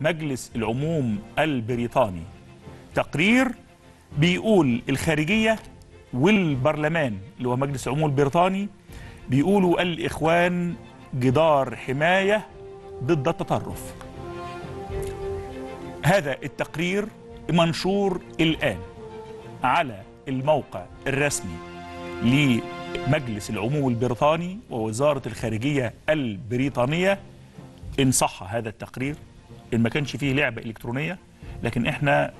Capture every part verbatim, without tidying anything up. مجلس العموم البريطاني تقرير بيقول الخارجية والبرلمان اللي هو مجلس العموم البريطاني بيقولوا الإخوان جدار حماية ضد التطرف. هذا التقرير منشور الآن على الموقع الرسمي لمجلس العموم البريطاني ووزارة الخارجية البريطانية إن صح هذا التقرير، إن ما كانش فيه لعبة إلكترونية، لكن إحنا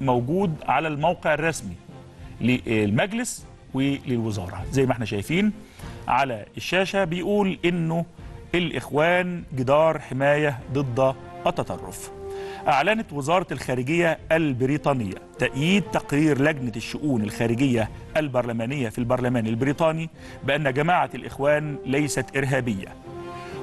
موجود على الموقع الرسمي للمجلس وللوزارة زي ما احنا شايفين على الشاشة. بيقول إنه الإخوان جدار حماية ضد التطرف. أعلنت وزارة الخارجية البريطانية تأييد تقرير لجنة الشؤون الخارجية البرلمانية في البرلمان البريطاني بأن جماعة الإخوان ليست إرهابية.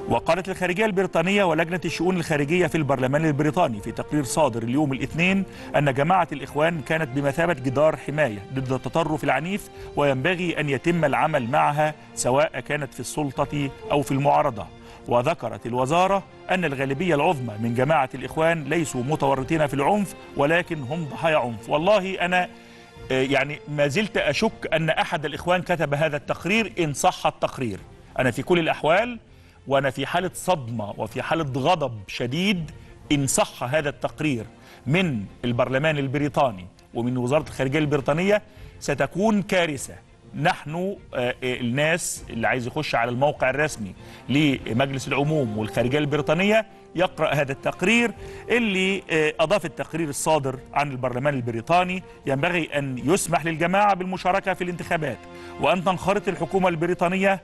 وقالت الخارجية البريطانية ولجنة الشؤون الخارجية في البرلمان البريطاني في تقرير صادر اليوم الاثنين أن جماعة الإخوان كانت بمثابة جدار حماية ضد التطرف العنيف، وينبغي أن يتم العمل معها سواء كانت في السلطة أو في المعارضة. وذكرت الوزارة أن الغالبية العظمى من جماعة الإخوان ليسوا متورطين في العنف ولكن هم ضحايا عنف. والله أنا يعني ما زلت أشك أن أحد الإخوان كتب هذا التقرير إن صح التقرير. أنا في كل الأحوال وأنا في حالة صدمة وفي حالة غضب شديد إن صح هذا التقرير من البرلمان البريطاني ومن وزارة الخارجية البريطانية ستكون كارثة. نحن الناس اللي عايز يخش على الموقع الرسمي لمجلس العموم والخارجية البريطانية يقرأ هذا التقرير اللي أضاف التقرير الصادر عن البرلمان البريطاني. ينبغي أن يسمح للجماعة بالمشاركة في الانتخابات وأن تنخرط الحكومة البريطانية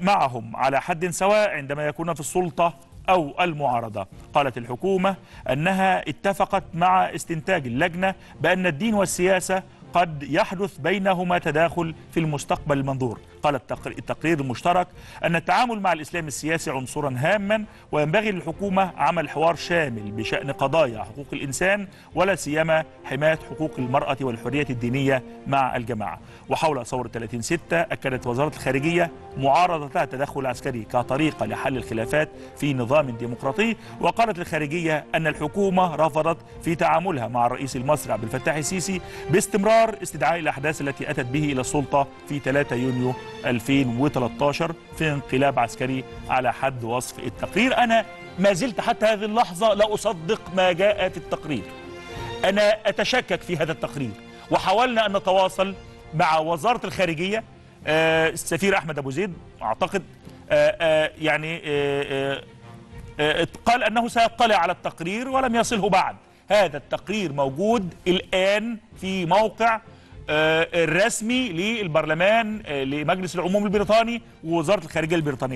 معهم على حد سواء عندما يكون في السلطة أو المعارضة. قالت الحكومة أنها اتفقت مع استنتاج اللجنة بأن الدين والسياسة قد يحدث بينهما تداخل في المستقبل المنظور. قال التقرير المشترك أن التعامل مع الإسلام السياسي عنصرا هاما، وينبغي للحكومة عمل حوار شامل بشأن قضايا حقوق الإنسان ولا سيما حماية حقوق المرأة والحرية الدينية مع الجماعة. وحول ثورة ثلاثين ستة أكدت وزارة الخارجية معارضتها التدخل العسكري كطريقة لحل الخلافات في نظام ديمقراطي. وقالت الخارجية أن الحكومة رفضت في تعاملها مع الرئيس المصري عبد الفتاح السيسي باستمرار استدعاء الأحداث التي أتت به إلى السلطة في ثلاثة يونيو ألفين وثلاثة عشر في انقلاب عسكري على حد وصف التقرير. أنا ما زلت حتى هذه اللحظة لا أصدق ما جاء في التقرير. أنا أتشكك في هذا التقرير وحاولنا أن نتواصل مع وزارة الخارجية، آه السفير أحمد أبو زيد أعتقد آه آه يعني آه آه قال أنه سيطلع على التقرير ولم يصله بعد. هذا التقرير موجود الآن في موقع الرسمي للبرلمان لمجلس العموم البريطاني ووزارة الخارجية البريطانية.